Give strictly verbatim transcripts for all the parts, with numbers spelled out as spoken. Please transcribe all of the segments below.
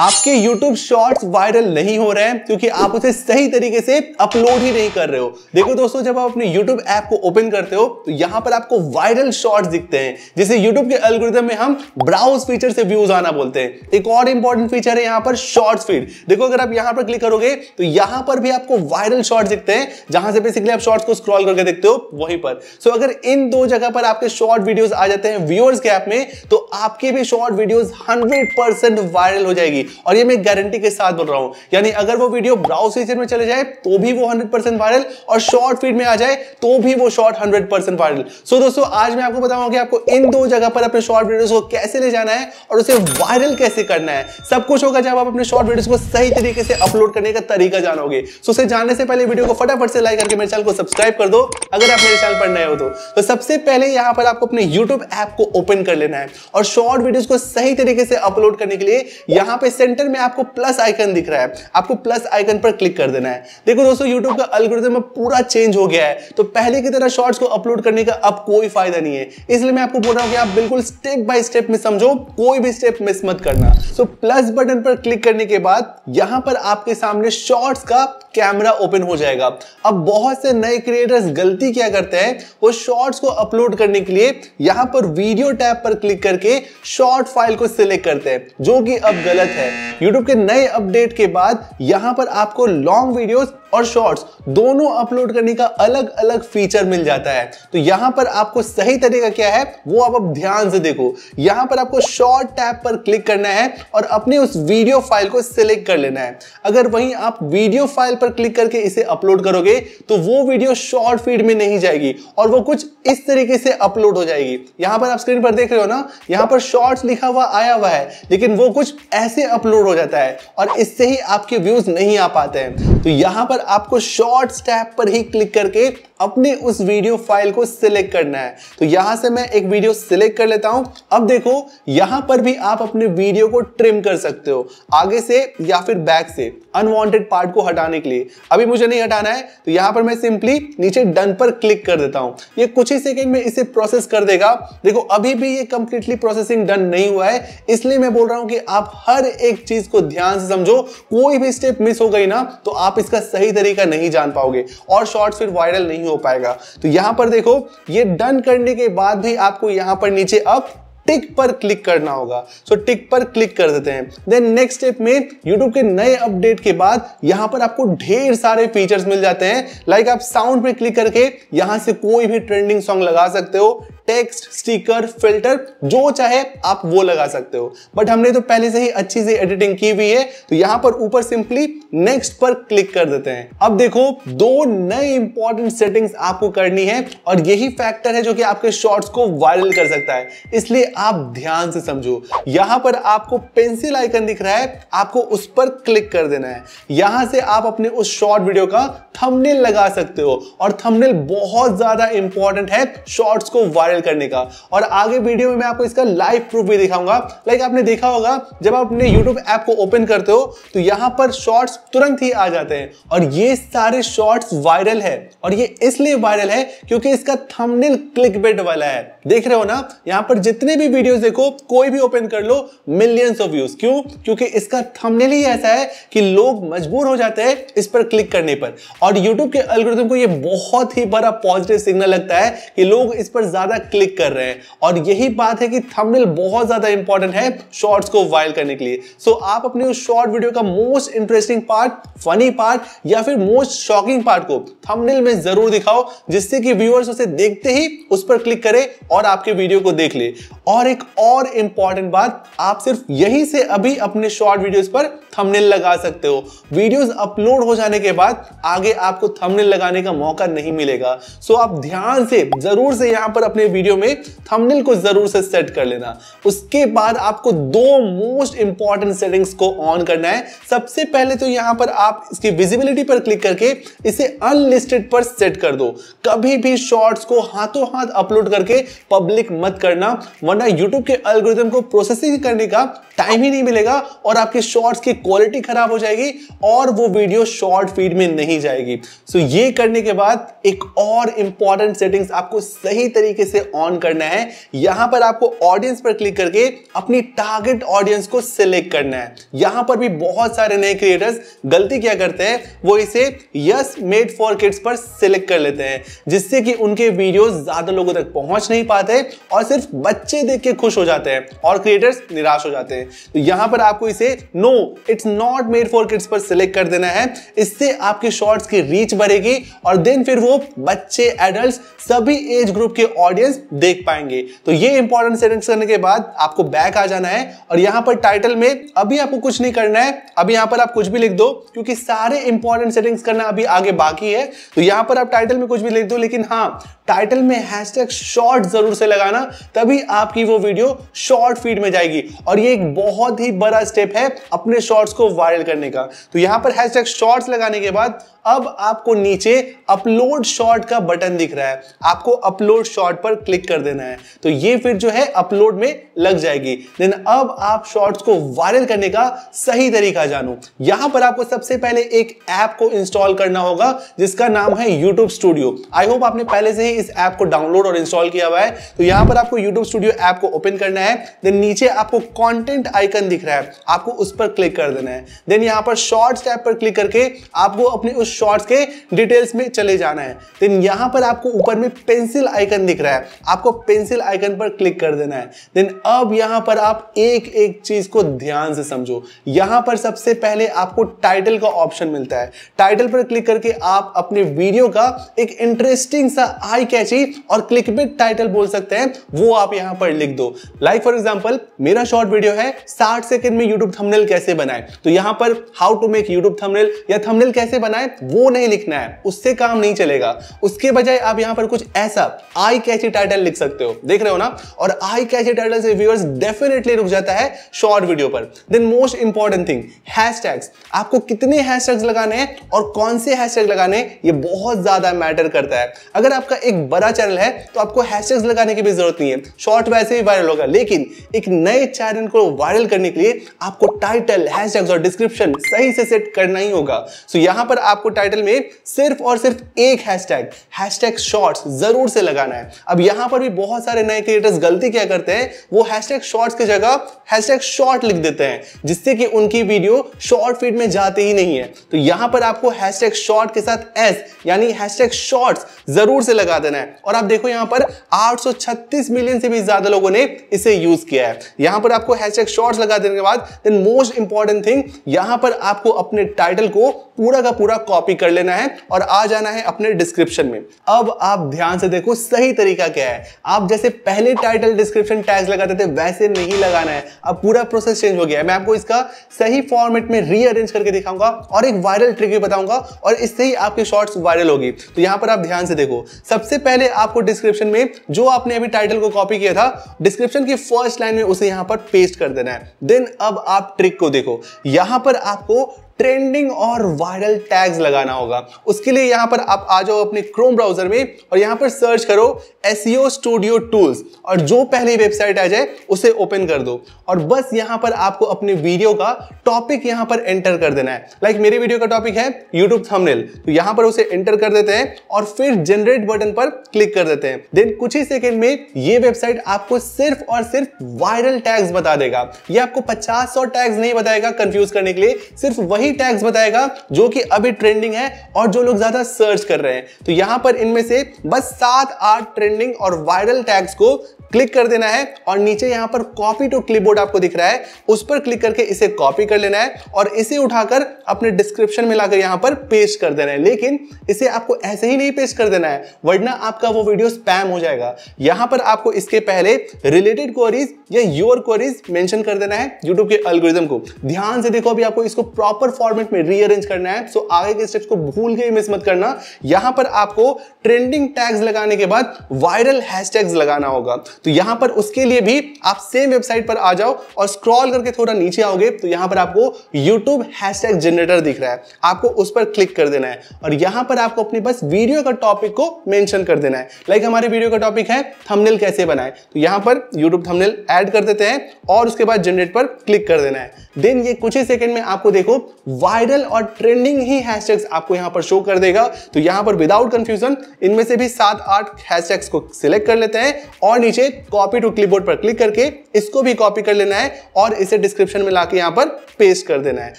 आपके YouTube shorts viral नहीं हो रहे हैं क्योंकि आप उसे सही तरीके से अपलोड ही नहीं कर रहे हो। देखो दोस्तों, जब आप अपने YouTube ऐप को ओपन करते हो तो यहाँ पर आपको वायरल शॉर्ट्स दिखते हैं, जिसे YouTube के एल्गोरिथम में हम ब्राउज फीचर से व्यूज आना बोलते हैं। एक और इंपॉर्टेंट फीचर है यहाँ पर शॉर्ट्स फीड। देखो, अगर आप यहाँ पर क्लिक करोगे तो यहाँ पर भी आपको वायरल शॉर्ट्स दिखते हैं, जहां से बेसिकली आप शॉर्ट्स को स्क्रॉल करके देखते हो वहीं पर। सो so, अगर इन दो जगह पर आपके शॉर्ट वीडियोस आ जाते हैं व्यूअर्स के ऐप में, तो आपके भी short videos hundred percent viral हो जाएगी। और ये मैं गारंटी के साथ बोल रहा हूं, यानी अगर वो वीडियो ब्राउज फीचर में चले जाए तो भी वो हंड्रेड परसेंट वायरल, और शॉर्ट फीड में आ जाए तो भी वो short hundred percent viral. So so, दोस्तों, आज मैं आपको बताऊंगा कि आपको इन दो जगह पर अपने शॉर्ट वीडियोस को कैसे ले जाना है और उसे वायरल कैसे करना है। सब कुछ होगा जब आप अपने शॉर्ट वीडियोस को सही तरीके से अपलोड करने का तरीका जानोगे। सो so, जानने से पहले वीडियो को फटाफट से लाइक करके मेरे चैनल को सब्सक्राइब कर दो अगर आप मेरे चैनल पर नए हो तो। तो सबसे पहले यहाँ पर आपको अपने YouTube ऐप को ओपन कर लेना है और शॉर्ट वीडियोस को सही तरीके से अपलोड करने के लिए यहाँ पे सेंटर में आपको प्लस आइकन दिख रहा है, आपको प्लस आइकन पर क्लिक कर देना है। देखो दोस्तों, YouTube का एल्गोरिथम पूरा चेंज हो गया है, तो पहले की तरह शॉर्ट्स को अपलोड करने का अब कोई फायदा नहीं है। इसलिए मैं आपको बोल रहा हूँ कि आप बिल्कुल स्टेप बाय स्टेप में समझो, कोई भी स्टेप मिस मत करना। सो प्लस बटन पर क्लिक करने के बाद यहाँ पर आपके सामने शॉर्ट्स का कैमरा ओपन हो जाएगा। अब बहुत से नए क्रिएटर्स गलती क्या करते हैं, वो शॉर्ट्स को अपलोड करने के लिए यहां पर वीडियो टैब पर क्लिक करके शॉर्ट फाइल को सिलेक्ट करते हैं, जो कि अब गलत है। YouTube के नए अपडेट के बाद यहां पर आपको लॉन्ग वीडियोस और शॉर्ट्स दोनों अपलोड करने का अलग अलग फीचर मिल जाता है। तो यहां पर आपको सही तरीका क्या है वो आप अब ध्यान से देखो। यहां पर आपको शॉर्ट टैब पर क्लिक करना है और अपने उस वीडियो फाइल को सिलेक्ट कर लेना है। अगर वहीं आप वीडियो फाइल पर क्लिक करके इसे अपलोड करोगे तो वो वीडियो शॉर्ट फीड में नहीं जाएगी और वो कुछ इस तरीके से अपलोड हो जाएगी। यहां पर आप स्क्रीन पर देख रहे हो ना, यहां पर शॉर्ट्स लिखा हुआ आया हुआ है, लेकिन वो कुछ ऐसे अपलोड हो जाता है और इससे ही आपके व्यूज नहीं आ पाते हैं। तो यहां पर आपको शॉर्ट्स टैब पर ही क्लिक करके अपने उस वीडियो फाइल को सिलेक्ट करना है। तो यहां से मैं एक वीडियो सिलेक्ट कर लेता हूं। अब देखो, यहां पर भी आप अपने वीडियो को ट्रिम कर सकते हो, आगे से या फिर बैक से, अनवांटेड पार्ट को हटाने के लिए। अभी मुझे नहीं हटाना है, तो यहां पर मैं सिंपली नीचे डन पर क्लिक कर देता हूं। ये कुछ ही सेकंड में इसे प्रोसेस कर देगा। देखो, अभी भी ये कंप्लीटली प्रोसेसिंग डन नहीं हुआ है, इसलिए मैं बोल रहा हूं कि आप हर एक चीज को ध्यान से समझो। कोई भी स्टेप मिस हो गई ना तो आप इसका सही तरीका नहीं जान पाओगे और शॉर्ट्स फिर वायरल नहीं हो पाएगा। तो यहां पर देखो, ये डन करने के बाद भी आपको यहां पर नीचे अब टिक पर क्लिक करना होगा। सो so, टिक पर क्लिक कर देते हैं। देन नेक्स्ट स्टेप में YouTube के नए अपडेट के बाद यहाँ पर आपको ढेर सारे फीचर्स मिल जाते हैं। लाइक like आप साउंड पे क्लिक करके यहाँ से कोई भी ट्रेंडिंग सॉन्ग लगा सकते हो, टेक्स्ट, स्टिकर, फिल्टर, जो चाहे आप वो लगा सकते हो। बट हमने तो पहले से ही अच्छी से एडिटिंग की हुई है, तो यहाँ पर ऊपर सिंपली नेक्स्ट पर क्लिक कर देते हैं। अब देखो, दो नए इंपॉर्टेंट सेटिंग्स आपको करनी है और यही फैक्टर है जो कि आपके शॉर्ट्स को वायरल कर सकता है, इसलिए आप ध्यान से समझो। यहां पर आपको पेंसिल आइकन दिख रहा है, आपको उस पर क्लिक कर देना है। यहां से आप अपने उस शॉर्ट वीडियो का थंबनेल लगा सकते हो और थंबनेल बहुत ज्यादा इंपॉर्टेंट है शॉर्ट्स को वायरल करने का। और आगे वीडियो में मैं आपको इसका लाइव प्रूफ भी दिखाऊंगा। लाइक आपने देखा होगा, जब आप अपने YouTube ऐप को ओपन करते हो तो यहां पर शॉर्ट्स तुरंत ही आ जाते हैं और ये सारे शॉर्ट्स वायरल है। और ये इसलिए वायरल है क्योंकि इसका थंबनेल क्लिकबेट वाला है। देख रहे हो ना, यहां पर जितने भी वीडियोस देखो, कोई भी ओपन कर लो, मिलियंस ऑफ व्यूज। क्यों? क्योंकि इसका थंबनेल ही ऐसा है कि लोग मजबूर हो जाते हैं इस पर क्लिक करने पर। और YouTube के एल्गोरिथम को ये बहुत ही बड़ा पॉजिटिव सिग्नल लगता है कि लोग इस पर ज्यादा क्लिक कर रहे हैं। और यही बात है कि थंबनेल बहुत ज्यादा इंपॉर्टेंट है शॉर्ट्स को वायरल करने के लिए। सो आप अपने उस शॉर्ट वीडियो का most interesting part, funny part या फिर मोस्ट शॉकिंग पार्ट को थंबनेल में जरूर दिखाओ, जिससे कि व्यूअर्स उसे देखते ही उस पर क्लिक करें और आपके वीडियो को देख ले। और एक और इंपॉर्टेंट बात, आप सिर्फ यहीं से अभी अपने शॉर्ट वीडियोस पर थंबनेल लगा सकते हो। वीडियोस अपलोड हो जाने के बाद आगे आपको थंबनेल लगाने का मौका नहीं मिलेगा। सो आप ध्यान से जरूर से यहां पर अपने वीडियो में थंबनेल को जरूर से सेट कर लेना। उसके बाद आपको दो मोस्ट इंपॉर्टेंट सेटिंग्स को ऑन करना है। सबसे पहले तो यहां पर आप इसकी विजिबिलिटी पर क्लिक करके इसे अनलिस्टेड पर सेट कर दो। कभी भी शॉर्ट्स को हाथों हाथ अपलोड करके पब्लिक मत करना, वरना YouTube के एल्गोरिथम को प्रोसेसिंग करने का टाइम ही नहीं मिलेगा और आपके शॉर्ट्स की क्वालिटी खराब हो जाएगी और वो वीडियो शॉर्ट फीड में नहीं जाएगी। सो so, ये करने के बाद एक और इंपॉर्टेंट सेटिंग्स आपको सही तरीके से ऑन करना है। यहां पर आपको ऑडियंस पर क्लिक करके अपनी टारगेट ऑडियंस को सिलेक्ट करना है। यहां पर भी बहुत सारे नए क्रिएटर्स गलती क्या करते हैं, वो इसे यस मेड फॉर किड्स पर सिलेक्ट कर लेते हैं, जिससे कि उनके वीडियोस ज्यादा लोगों तक पहुंच नहीं पाते और सिर्फ बच्चे देख के खुश हो जाते हैं और क्रिएटर्स निराश हो जाते हैं। तो यहां पर आपको इसे no it's not made for kids पर सिलेक्ट कर देना है। इससे आपके शॉर्ट्स की रीच बढ़ेगी और देन फिर वो बच्चे, एडल्ट्स, सभी एज ग्रुप के ऑडियंस देख पाएंगे। तो ये इंपॉर्टेंट सेटिंग्स करने के बाद आपको बैक आ जाना है और यहां पर टाइटल में अभी आपको कुछ नहीं करना है। अभी यहां पर आप कुछ भी लिख दो, क्योंकि सारे इंपॉर्टेंट सेटिंग्स करना अभी आगे बाकी है। तो यहां पर आप टाइटल में कुछ भी लिख दो, लेकिन हां, टाइटल में हैशटैग शॉर्ट जरूर से लगाना, तभी आपकी वो वीडियो शॉर्ट फीड में जाएगी और ये एक बहुत ही बड़ा स्टेप है अपने शॉर्ट्स को वायरल करने का। तो यहां पर हैशटैग शॉर्ट्स लगाने के बाद अब आपको नीचे अपलोड शॉर्ट का बटन दिख रहा है, आपको अपलोड शॉर्ट पर क्लिक कर देना है। तो ये फिर जो है अपलोड में लग जाएगी। देन अब आप शॉर्ट्स को वायरल करने का सही तरीका जानो। यहां पर आपको सबसे पहले एक ऐप को इंस्टॉल करना होगा जिसका नाम है YouTube स्टूडियो। आई होप आपने पहले से ही इस ऐप को डाउनलोड और इंस्टॉल किया हुआ है। तो यहां पर आपको YouTube स्टूडियो ऐप को ओपन करना है। देन नीचे आपको कंटेंट आइकन दिख रहा है, आपको उस पर क्लिक कर देना है। देन यहां पर शॉर्ट्स टैब पर क्लिक करके आपको अपने उस शॉर्ट्स के डिटेल्स में चले जाना है। देन यहां पर आपको ऊपर में पेंसिल आइकन दिख रहा है, आपको पेंसिल आइकन पर क्लिक कर देना है। देन अब यहां पर आप एक-एक चीज को ध्यान से समझो। यहां पर सबसे पहले आपको टाइटल का ऑप्शन मिलता है। टाइटल पर क्लिक करके आप अपने वीडियो का एक इंटरेस्टिंग सा आई कैची और क्लिकबेट टाइटल बोल सकते हैं, वो आप यहां पर लिख दो। लाइक फॉर एग्जांपल मेरा शॉर्ट वीडियो है साठ सेकंड में यूट्यूब थंबनेल कैसे बनाए, तो यहां पर how to make YouTube thumbnail या थंबनेल कैसे बनाए वो नहीं लिखना है, उससे काम नहीं चलेगा। उसके बजाय आप यहां पर कुछ ऐसा आई कैची टाइटल लिख सकते हो, देख रहे हो ना, और आई कैची टाइटल से व्यूअर्स डेफिनेटली रुक जाता है शॉर्ट वीडियो पर। Then most important thing hashtags, आपको कितने हैशटैग्स लगाने हैं और कौन से हैशटैग लगाने हैं ये बहुत ज्यादा मैटर करता है। अगर आपका एक बड़ा चैनल है तो आपको हैशटैग्स लगाने की भी जरूरत नहीं है, शॉर्ट वैसे ही वायरल होगा। लेकिन एक नए चैनल को वायरल करने के लिए आपको टाइटल, हैशटैग्स और डिस्क्रिप्शन सही से सेट करना ही होगा। सो यहां पर आपको टाइटल में सिर्फ और सिर्फ एक हैशटैग, हैशटैग शॉर्ट्स जरूर से लगाना है। अब यहां पर भी बहुत सारे नए क्रिएटर्स गलती क्या करते हैं, वो हैशटैग शॉर्ट्स की जगह हैशटैग शॉर्ट लिख देते हैं, जिससे कि उनकी वीडियो शॉर्ट फीड में जाते ही नहीं है। तो यहां पर आपको हैशटैग शॉर्ट के साथ एस यानी हैशटैग शॉर्ट्स जरूर से लगा देना है। और आप देखो यहां पर आठ सौ छत्तीस मिलियन से भी ज्यादा लोगों ने इसे यूज किया है। यहां पर आपको हैशटैग शॉर्ट्स लगा देने के बाद देन मोस्ट इंपॉर्टेंट थिंग, यहां पर आपको अपने टाइटल को पूरा का पूरा कॉपी कर लेना है और आ जाना है अपने डिस्क्रिप्शन में। अब आप ध्यान से देखो सही तरीका क्या है। आप जैसे पहले टाइटल, डिस्क्रिप्शन, टैग्स लगाते थे वैसे नहीं लगाना है। अब पूरा प्रोसेस चेंज हो गया है। मैं आपको इसका सही फॉर्मेट में रीअरेंज करके दिखाऊंगा और एक वायरल ट्रिक भी बताऊंगा और इससे ही आपके शॉर्ट्स वायरल होगी। तो यहां पर आप ध्यान से देखो, सबसे पहले आपको डिस्क्रिप्शन में जो आपने अभी टाइटल को कॉपी किया था, डिस्क्रिप्शन की फर्स्ट लाइन में उसे यहां पर पेस्ट कर देना है। देन अब आप ट्रिक को देखो, यहां पर आपको ट्रेंडिंग और वायरल टैग्स लगाना होगा। उसके लिए यहां पर आप आ जाओ अपने क्रोम ब्राउजर में और यहां पर सर्च करो एसईओ स्टूडियो टूल्स और जो पहली वेबसाइट आ जाए उसे ओपन कर दो और बस यहां पर आपको अपने वीडियो का टॉपिक यहां पर एंटर कर देना है। लाइक मेरे वीडियो का टॉपिक है यूट्यूब थंबनेल, तो यहां पर उसे एंटर कर देते हैं और फिर जनरेट बटन पर क्लिक कर देते हैं। देन कुछ ही सेकेंड में ये वेबसाइट आपको सिर्फ और सिर्फ वायरल टैग्स बता देगा। ये आपको पचास सौ टैग्स नहीं बताएगा कंफ्यूज करने के लिए, सिर्फ वही टैग्स बताएगा जो कि अभी ट्रेंडिंग है और जो लोग ज्यादा सर्च कर रहे हैं। तो यहां पर इनमें से बस सात आठ ट्रेंडिंग और वायरल टैग्स को क्लिक कर देना है और नीचे यहां पर कॉपी टू क्लिपबोर्ड आपको दिख रहा है, उस पर क्लिक करके इसे कॉपी कर लेना है और इसे उठाकर अपने डिस्क्रिप्शन में लाकर यहां पर पेस्ट कर देना है। लेकिन इसे आपको ऐसे ही नहीं पेस्ट कर देना है, वरना आपका वो वीडियो स्पैम हो जाएगा। यहां पर आपको इसके पहले रिलेटेड क्वेरीज या योर क्वेरीज मेंशन कर देना है यूट्यूब के एल्गोरिथम को। ध्यान से देखो, अभी आपको इसको प्रॉपर फॉर्मेट में रीअरेंज करना है। सो आगे के स्टेप्स को भूल के मिस मत करना। यहां पर आपको ट्रेंडिंग टैग्स लगाने के बाद वायरल हैशटैग्स लगाना होगा। तो यहां पर उसके लिए भी आप सेम वेबसाइट पर आ जाओ और स्क्रॉल करके थोड़ा नीचे आओगे तो यहां पर आपको YouTube हैशटैग जनरेटर दिख रहा है, आपको उस पर क्लिक कर देना है और यहां पर आपको अपनी बस वीडियो का टॉपिक को मेंशन कर देना है। लाइक हमारे वीडियो का टॉपिक है थंबनेल कैसे बनाएं, तो यहां पर YouTube थंबनेल ऐड कर देते हैं और उसके बाद जनरेट पर क्लिक कर देना है। देन ये कुछ ही सेकंड में आपको देखो वायरल और ट्रेंडिंग ही हैशटैग्स आपको यहां पर शो कर देगा। तो यहां पर विदाउट कंफ्यूजन इनमें से भी सात आठ हैशटैग्स को सिलेक्ट कर लेते हैं और नीचे कॉपी टू क्लिपबोर्ड पर क्लिक करके इसको भी कॉपी कर लेना है और इसे डिस्क्रिप्शन में लाके यहां पर पेस्ट कर देना है।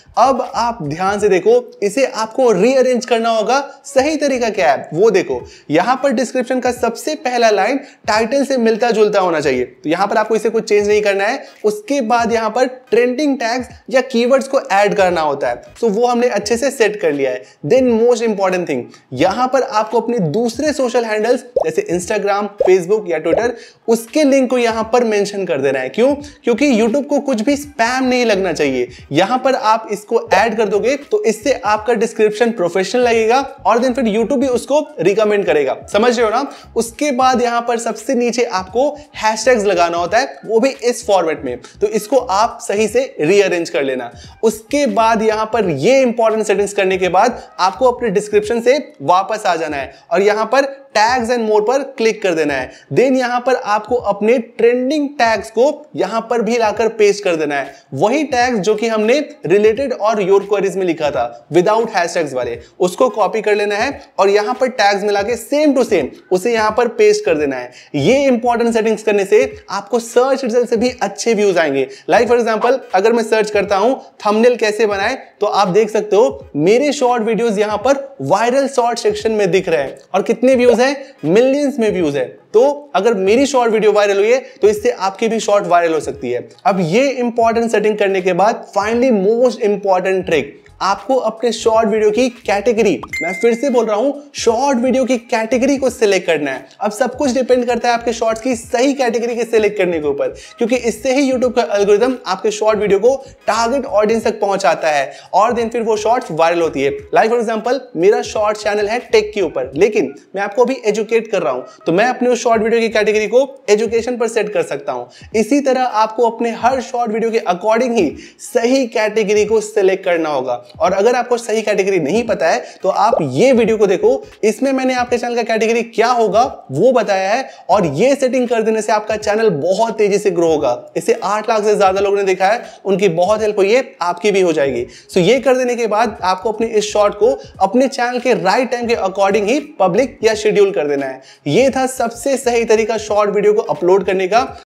अब आप ध्यान से देखो, इसे आपको रीअरेंज करना होगा। सही तरीका क्या है वो देखो, यहां पर डिस्क्रिप्शन का सबसे पहला लाइन टाइटल से मिलता जुलता होना चाहिए, तो यहां पर आपको इसे कुछ चेंज नहीं करना है। उसके बाद यहां पर ट्रेंडिंग टैग्स या कीवर्ड्स को ऐड करना होता है, सो वो हमने अच्छे से सेट कर लिया है। देन मोस्ट इंपॉर्टेंट थिंग, यहां पर आपको अपने दूसरे सोशल हैंडल्स जैसे इंस्टाग्राम, फेसबुक या ट्विटर, उसके लिंक को यहां पर मेंशन कर देना है। क्यों? क्योंकि यूट्यूब को कुछ भी स्पैम नहीं लगना चाहिए। यहां पर आप इसको ऐड कर दोगे तो इससे आपका डिस्क्रिप्शन प्रोफेशनल लगेगा और देन फिर यूट्यूब भी उसको रिकमेंड करेगा, समझ रहे हो ना। उसके बाद यहां पर सबसे नीचे आपको हैशटैग्स लगाना होता है, वो भी इस फॉर्मेट में, तो इसको आप सही से रीअरेंज कर लेना। उसके बाद यहां पर ये इंपॉर्टेंट सेटिंग्स करने के बाद आपको अपने डिस्क्रिप्शन से वापस आ जाना है और यहां पर टैग्स एंड मोर पर क्लिक कर देना है। देन यहां पर आपको अपने ट्रेंडिंग टैग्स को यहां पर भी लाकर पेस्ट कर देना है, वही टैग्स जो कि हमने रिलेटेड और योर क्वेरीज में लिखा था विदाउट हैशटैग्स वाले, उसको कॉपी कर लेना है और यहां पर टैग्स मिला के सेम टू सेम उसे यहां पर पेस्ट कर देना है। ये इंपॉर्टेंट सेटिंग्स करने से आपको सर्च रिजल्ट से भी अच्छे व्यूज आएंगे। लाइक फॉर एग्जाम्पल अगर मैं सर्च करता हूं थंबनेल कैसे बनाए, तो आप देख सकते हो मेरे शॉर्ट वीडियोस यहां पर वायरल शॉर्ट सेक्शन में दिख रहे हैं और कितने व्यूज हैं, मिलियंस में व्यूज हैं। तो अगर मेरी शॉर्ट वीडियो वायरल हुई है तो इससे आपकी भी शॉर्ट वायरल हो सकती है। अब ये इंपॉर्टेंट सेटिंग करने के बाद फाइनली मोस्ट इंपॉर्टेंट ट्रिक, आपको अपने शॉर्ट वीडियो की कैटेगरी, मैं फिर से बोल रहा हूं शॉर्ट वीडियो की कैटेगरी को सिलेक्ट करना है। अब सब कुछ डिपेंड करता है आपके शॉर्ट्स की सही कैटेगरी के सिलेक्ट करने के ऊपर, क्योंकि इससे ही यूट्यूब का एल्गोरिथम आपके शॉर्ट वीडियो को टारगेट ऑडियंस तक पहुंचाता है और देन फिर वो शॉर्ट्स वायरल होती है। लाइक फॉर एग्जाम्पल मेरा शॉर्ट चैनल है टेक के ऊपर, लेकिन मैं आपको अभी एजुकेट कर रहा हूं, तो मैं अपने उस शॉर्ट वीडियो की कैटेगरी को एजुकेशन पर सेट कर सकता हूं। इसी तरह आपको अपने हर शॉर्ट वीडियो के अकॉर्डिंग ही सही कैटेगरी को सिलेक्ट करना होगा। और अगर आपको सही कैटेगरी नहीं पता है तो आप ये वीडियो को देखो, इसमें मैंने आपके चैनल का कैटेगरी क्या होगा वो बताया है और ये सेटिंग कर देने से आपका चैनल बहुत तेजी से ग्रो होगा। इसे आठ लाख से ज्यादा लोगों ने देखा है, उनकी बहुत हेल्प हुई है, आपकी भी हो जाएगी। सो ये कर देने के बाद आपको अपने इस शॉर्ट को अपने चैनल के राइट टाइम के अकॉर्डिंग ही पब्लिक या शेड्यूल कर देना है। यह था सबसे सही तरीका शॉर्ट वीडियो को अपलोड करने का।